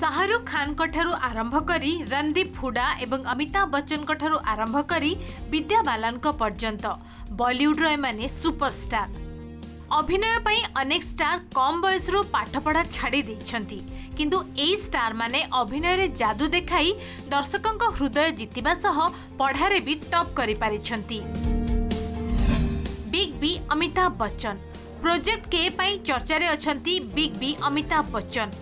शाहरुख खान ठारू आरंभ करी रणदीप हुडा एवं अमिताभ बच्चन ठारू आरंभ करी विद्या बालन पर्यंत बॉलीवुड एमाने सुपरस्टार अभिनय पई अनेक स्टार कम बयस पाठपढ़ा छाड़ी देइछंती किंतु एई स्टार माने अभिनय रे जादू देखाई दर्शकों का हृदय जीतिबा सह पढ़ारे भी टॉप करि पारिछंती। Big B Amitabh Bachchan project के पई चर्चा रे अछंती। बिग बी अमिताभ बच्चन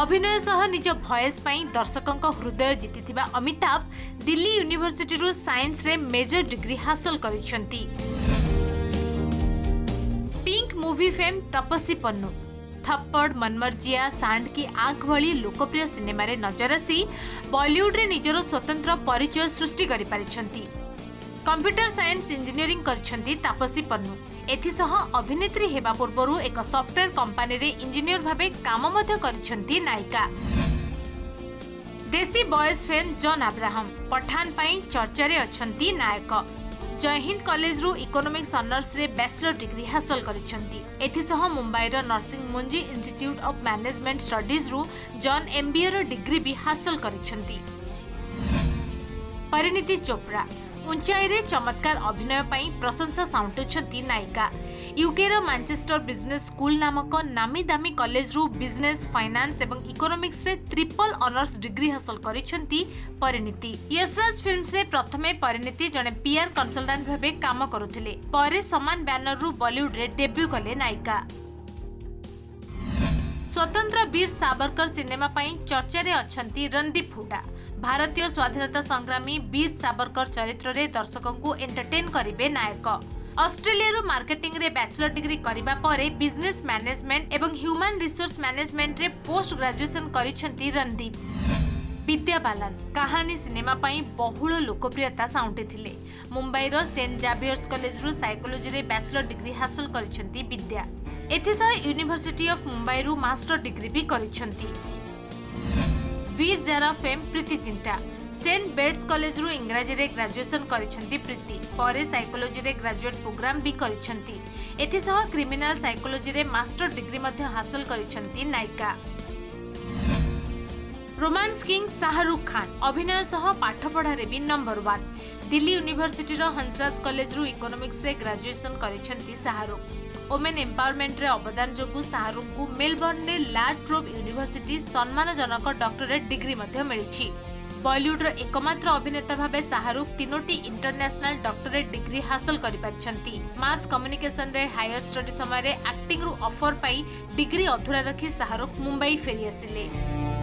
अभिनय सह निज भॉइस पई दर्शकों का हृदय जीतिथिबा अमिताभ दिल्ली यूनिवर्सिटी रो साइंस रे मेजर डिग्री हासिल करिछंती। पिंक मूवी फेम तपस्वी पन्नु थप्पड़ मनमर्जिया सांड की आख भली लोकप्रिय सिनेमा रे नजर आसी बॉलीवुड रे निजर स्वतंत्र परिचय सृष्टि करि पारिछंती। कंप्यूटर साइंस इंजीनियरिंग करछंती तपस्वी पन्नु। एथिसह अभिनेत्री हेबा पूर्व एक सॉफ्टवेयर कंपनी रे इंजीनियर भाबे काम मध्य करछंती नायिका। Desi boys fame John Abraham Pathaan पई चर्चा रे अछंती नायक। जय हिंद कॉलेज रु इकोनॉमिक्स ऑनर्स रे बैचलर डिग्री हासिल करछंती। एथिसह मुंबई रो nursing Monjee Institute of management studies रु जॉन एमबीए रो डिग्री भी हासिल करछंती। परिणिती चोप्रा ऊंचाई रे चमत्कार अभिनय पई प्रशंसा साउंटुछंती नायिका। यूके रो मैनचेस्टर बिजनेस स्कूल नामक नामी दामी कॉलेज रु बिजनेस फाइनान्स एवं इकोनॉमिक्स रे ट्रिपल ऑनर्स डिग्री हासिल करिसेंती परिणिती। यशराज फिल्म्स रे प्रथमे परिणिती जने पीआर कंसल्टेंट भाबे काम करुथिले परे समान बैनर रु बॉलीवुड रे डेब्यू कले नायिका। स्वतंत्र वीर सावरकर सिनेमा पई चर्चा रे अछंती रणदीप हुडा। भारतीय स्वाधीनता संग्रामी वीर सावरकर चरित्र रे दर्शकों को एंटरटेन करिवे नायक। ऑस्ट्रेलिया मार्केटिंग रे बैचलर डिग्री करिबा परे बिजनेस मैनेजमेंट एवं ह्यूमन रिसोर्स मैनेजमेंट रे पोस्ट ग्रेजुएशन करिसेंती रणदीप। विद्या बालन कहानी सिनेमा पई बहुल लोकप्रियता साउंटी थिले। मुंबई रो सेंट जेवियर्स कॉलेज रु साइकोलॉजी रे बैचलर डिग्री हासिल करिसेंती विद्या। एथिसह यूनिवर्सिटी ऑफ मुंबई रु मास्टर डिग्री भी करिसेंती। Veer Zaara fame Preity Zinta Saint Bede's college रु इंग्रजी रे ग्रेजुएशन करिसेंती प्रीति परे साइकोलॉजी रे ग्रेजुएट प्रोग्राम भी करिसेंती। एथिसह क्रिमिनल साइकोलॉजी रे मास्टर डिग्री मध्ये हासिल करिसेंती नायिका। रोमांस किंग शाहरुख खान अभिनय सह पाठपढ़ा रे भी नंबर 1। दिल्ली यूनिवर्सिटी रो हंसराज कॉलेज रु इकोनॉमिक्स रे ग्रेजुएशन करिसेंती शाहरुख। ओमेन एम्पावरमेंट रे अवदान जोगु शाहरुख को मेलबर्न रे लाट्रोब यूनिवर्सिटी सम्मानजनक डॉक्टरेट डिग्री मध्ये मिलिछि। बॉलीवुड रो एकमात्र अभिनेता भाबे शाहरुख तीनोटी इंटरनेशनल डॉक्टरेट डिग्री हासिल करि पारछंती। मास कम्युनिकेशन रे हायर स्टडी समय रे एक्टिंग रु ऑफर पाई डिग्री अधूरा रखी शाहरुख मुंबई फेरी आसिले।